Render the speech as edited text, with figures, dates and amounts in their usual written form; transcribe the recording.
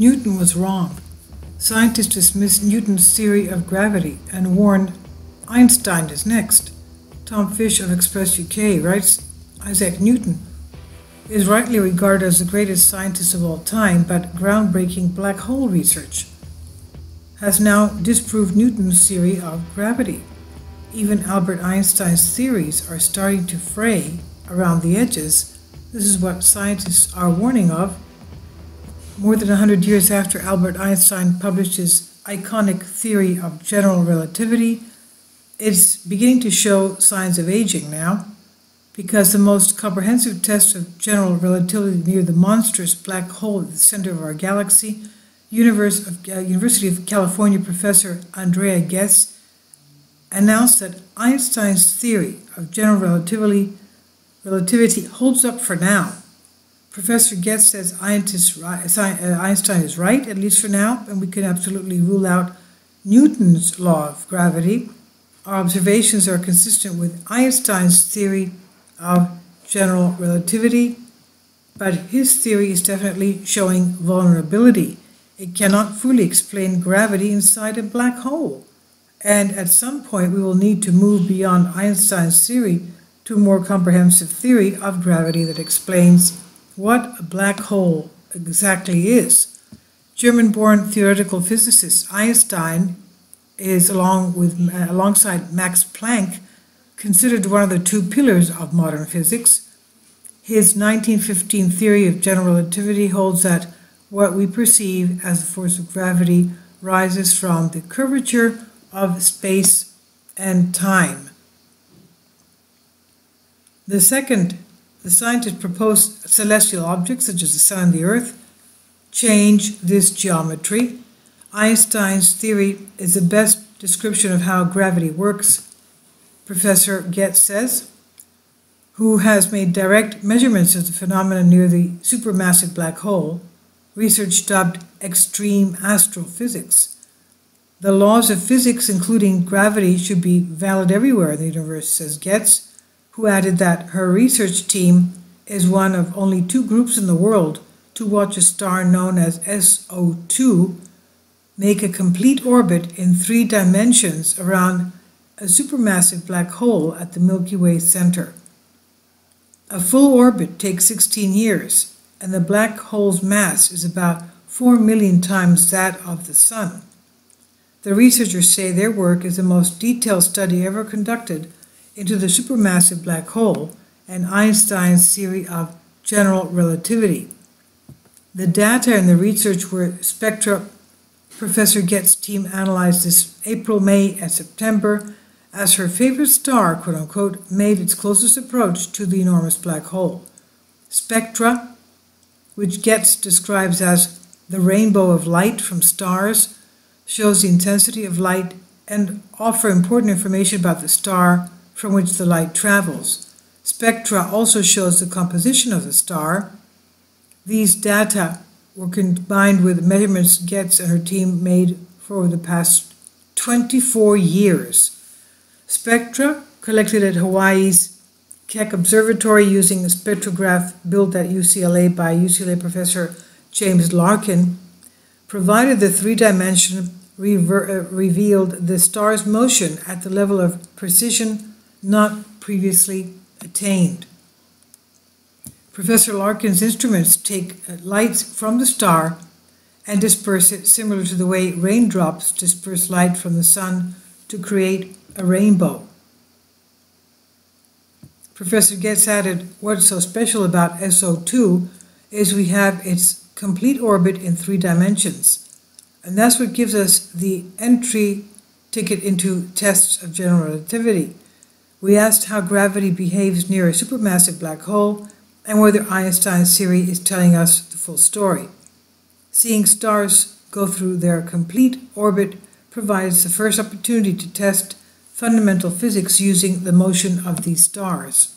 Newton was wrong. Scientists dismissed Newton's theory of gravity and warned Einstein is next. Tom Fish of Express UK writes, Isaac Newton is rightly regarded as the greatest scientist of all time, but groundbreaking black hole research has now disproved Newton's theory of gravity. Even Albert Einstein's theories are starting to fray around the edges. This is what scientists are warning of. More than 100 years after Albert Einstein published his iconic theory of general relativity, it's beginning to show signs of aging now, because the most comprehensive test of general relativity near the monstrous black hole at the center of our galaxy, University of California professor Andrea Ghez announced that Einstein's theory of general relativity holds up for now. Professor Ghez says Einstein is right, at least for now, and we can absolutely rule out Newton's law of gravity. Our observations are consistent with Einstein's theory of general relativity, but his theory is definitely showing vulnerability. It cannot fully explain gravity inside a black hole. And at some point, we will need to move beyond Einstein's theory to a more comprehensive theory of gravity that explains what a black hole exactly is. German-born theoretical physicist Einstein is, alongside Max Planck, considered one of the two pillars of modern physics. His 1915 theory of general relativity holds that what we perceive as the force of gravity rises from the curvature of space and time. The scientists proposed celestial objects, such as the sun and the earth, change this geometry. Einstein's theory is the best description of how gravity works, Professor Ghez says, who has made direct measurements of the phenomena near the supermassive black hole, research dubbed extreme astrophysics. The laws of physics, including gravity, should be valid everywhere in the universe, says Ghez, who added that her research team is one of only two groups in the world to watch a star known as SO2 make a complete orbit in 3 dimensions around a supermassive black hole at the Milky Way center. A full orbit takes 16 years, and the black hole's mass is about 4 million times that of the sun. The researchers say their work is the most detailed study ever conducted into the supermassive black hole and Einstein's theory of general relativity. The data in the research were spectra Professor Ghez team analyzed this April, May, and September as her favorite star, quote-unquote, made its closest approach to the enormous black hole. Spectra, which Ghez describes as the rainbow of light from stars, shows the intensity of light and offer important information about the star from which the light travels. Spectra also shows the composition of the star. These data were combined with measurements Ghez and her team made for over the past 24 years. Spectra, collected at Hawaii's Keck Observatory using a spectrograph built at UCLA by UCLA professor James Larkin, provided the 3-dimension revealed the star's motion at the level of precision not previously attained. Professor Larkin's instruments take lights from the star and disperse it similar to the way raindrops disperse light from the sun to create a rainbow. Professor Ghez added, what's so special about SO2 is we have its complete orbit in 3 dimensions. And that's what gives us the entry ticket into tests of general relativity. We asked how gravity behaves near a supermassive black hole and whether Einstein's theory is telling us the full story. Seeing stars go through their complete orbit provides the first opportunity to test fundamental physics using the motion of these stars.